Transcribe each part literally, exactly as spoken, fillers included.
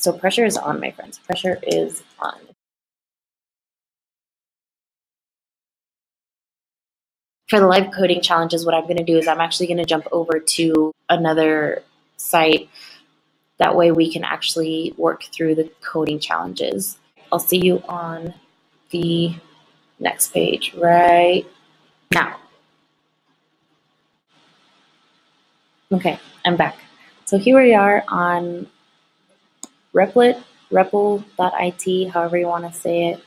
So pressure is on, my friends. Pressure is on. For the live coding challenges, what I'm going to do is I'm actually going to jump over to another site. That way we can actually work through the coding challenges. I'll see you on the next page right now. Okay, I'm back. So here we are on Replit, repl dot I T, however you want to say it.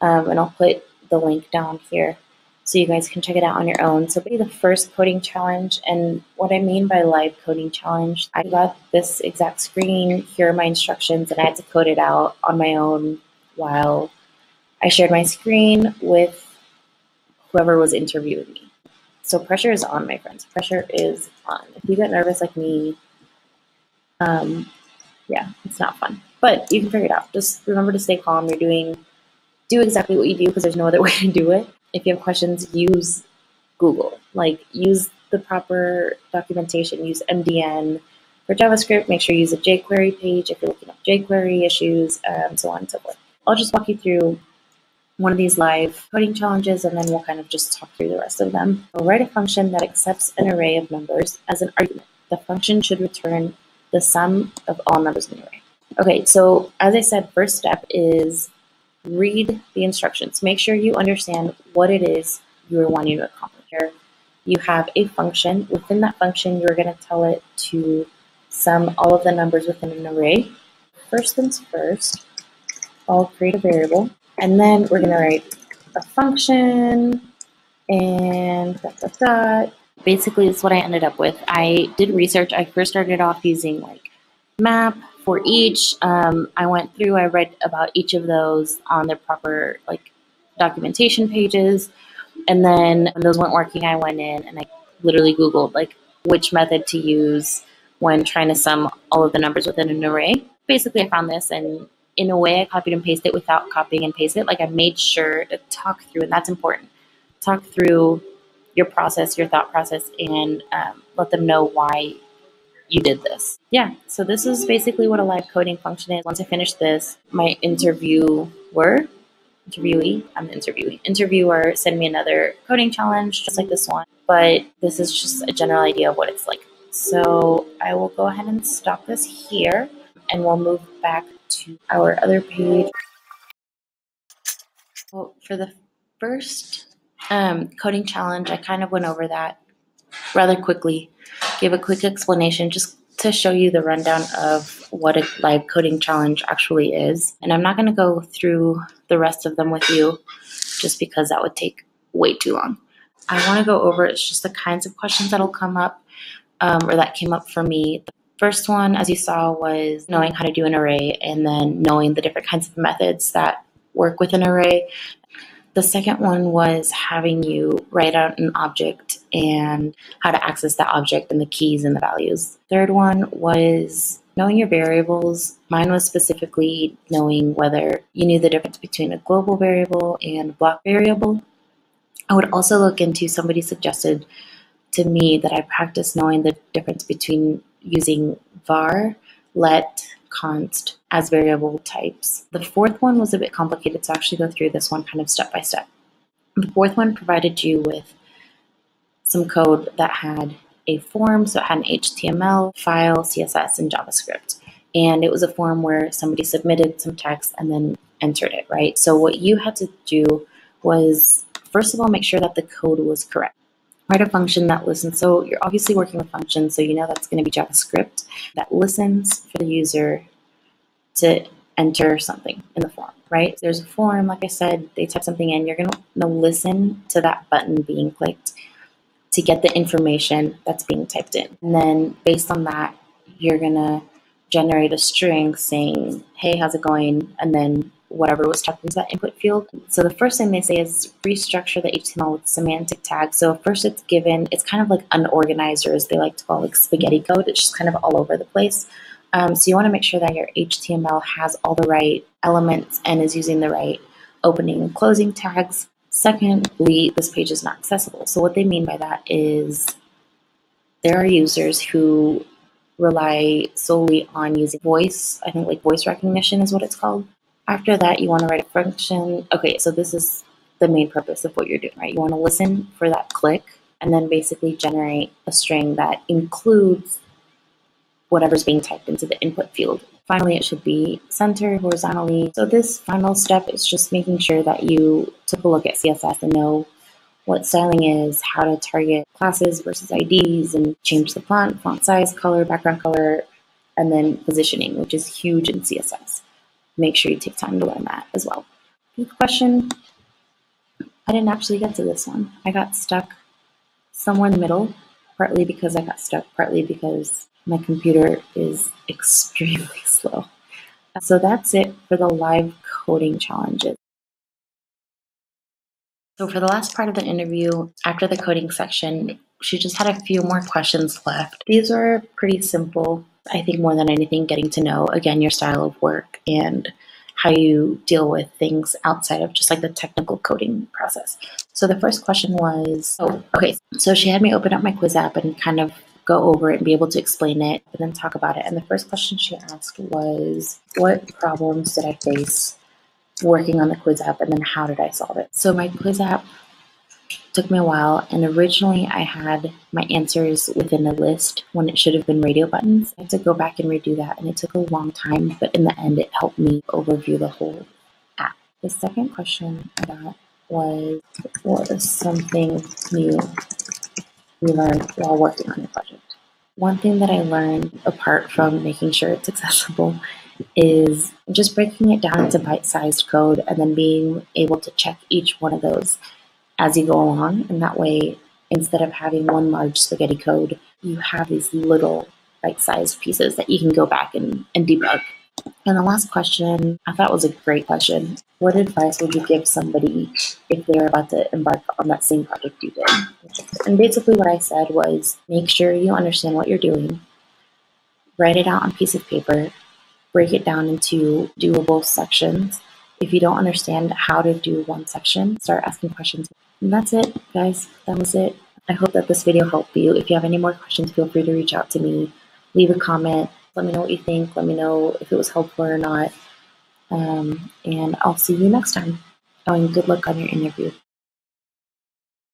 Um, and I'll put the link down here, so you guys can check it out on your own. So the first coding challenge, and what I mean by live coding challenge, I got this exact screen, here are my instructions, and I had to code it out on my own while I shared my screen with whoever was interviewing me. So pressure is on, my friends, pressure is on. If you get nervous like me, um, yeah, it's not fun, but you can figure it out. Just remember to stay calm, you're doing, do exactly what you do because there's no other way to do it. If you have questions, use Google, like use the proper documentation, use M D N. For JavaScript, make sure you use a jQuery page if you're looking up jQuery issues, um, so on and so forth. I'll just walk you through one of these live coding challenges, and then we'll kind of just talk through the rest of them. I'll write a function that accepts an array of numbers as an argument. The function should return the sum of all numbers in the array. Okay, so as I said, first step is read the instructions. Make sure you understand what it is you're wanting to accomplish. You have a function. Within that function, you're going to tell it to sum all of the numbers within an array. First things first, I'll create a variable, and then we're going to write a function and dot, dot, dot. Basically, that's what I ended up with. I did research. I first started off using like map, for each, um, I went through, I read about each of those on their proper like documentation pages. And then when those weren't working, I went in and I literally Googled like which method to use when trying to sum all of the numbers within an array. Basically, I found this, and in a way I copied and pasted it without copying and pasting it. Like I made sure to talk through, and that's important, talk through your process, your thought process, and um, let them know why you did this. Yeah, so this is basically what a live coding function is. Once I finish this, my interviewer, interviewee, I'm the interviewee, interviewer sent me another coding challenge, just like this one, but this is just a general idea of what it's like. So I will go ahead and stop this here, and we'll move back to our other page. So for the first um, coding challenge, I kind of went over that rather quickly. Give a quick explanation just to show you the rundown of what a live coding challenge actually is. And I'm not going to go through the rest of them with you just because that would take way too long. I want to go over it's just the kinds of questions that'll come up um, or that came up for me. The first one, as you saw, was knowing how to do an array and then knowing the different kinds of methods that work with an array. The second one was having you write out an object and how to access that object and the keys and the values. Third one was knowing your variables. Mine was specifically knowing whether you knew the difference between a global variable and a block variable. I would also look into, somebody suggested to me that I practice knowing the difference between using var, let, const as variable types. The fourth one was a bit complicated, so I'll actually go through this one kind of step by step. The fourth one provided you with some code that had a form, so it had an H T M L file, C S S, and JavaScript. And it was a form where somebody submitted some text and then entered it, right? So what you had to do was, first of all, make sure that the code was correct. Write a function that listens. So you're obviously working with functions, so you know that's going to be JavaScript, that listens for the user to enter something in the form, right? There's a form, like I said, they type something in, you're going to listen to that button being clicked to get the information that's being typed in. And then based on that, you're going to generate a string saying, hey, how's it going? And then whatever was typed into that input field. So the first thing they say is restructure the H T M L with semantic tags. So first it's given, it's kind of like unorganized, or as they like to call like spaghetti code. It's just kind of all over the place. Um, so you want to make sure that your H T M L has all the right elements and is using the right opening and closing tags. Secondly, this page is not accessible. So what they mean by that is there are users who rely solely on using voice. I think like voice recognition is what it's called. After that, you want to write a function. Okay, so this is the main purpose of what you're doing, right? You want to listen for that click and then basically generate a string that includes whatever's being typed into the input field. Finally, it should be centered horizontally. So this final step is just making sure that you took a look at C S S and know what styling is, how to target classes versus I Ds, and change the font, font size, color, background color, and then positioning, which is huge in C S S. Make sure you take time to learn that as well. Good question. I didn't actually get to this one. I got stuck somewhere in the middle, partly because I got stuck, partly because my computer is extremely slow. So that's it for the live coding challenges. So for the last part of the interview, after the coding section, she just had a few more questions left. These are pretty simple. I think more than anything, getting to know, again, your style of work and how you deal with things outside of just like the technical coding process. So the first question was, oh, okay, so she had me open up my quiz app and kind of go over it and be able to explain it and then talk about it. And the first question she asked was, what problems did I face working on the quiz app and then how did I solve it? So my quiz app took me a while, and originally I had my answers within a list when it should have been radio buttons. I had to go back and redo that, and it took a long time, but in the end it helped me overview the whole app. The second question I got was, what is something new you learned while working on your project? One thing that I learned, apart from making sure it's accessible, is just breaking it down into bite-sized code and then being able to check each one of those as you go along. And that way, instead of having one large spaghetti code, you have these little bite-sized pieces that you can go back and, and debug. And the last question I thought was a great question. What advice would you give somebody if they're about to embark on that same project you did? And basically what I said was, make sure you understand what you're doing, write it out on a piece of paper, break it down into doable sections. If you don't understand how to do one section, start asking questions. And that's it, guys. That was it. I hope that this video helped you. If you have any more questions, feel free to reach out to me. Leave a comment. Let me know what you think. Let me know if it was helpful or not. Um, and I'll see you next time. Oh, and good luck on your interview.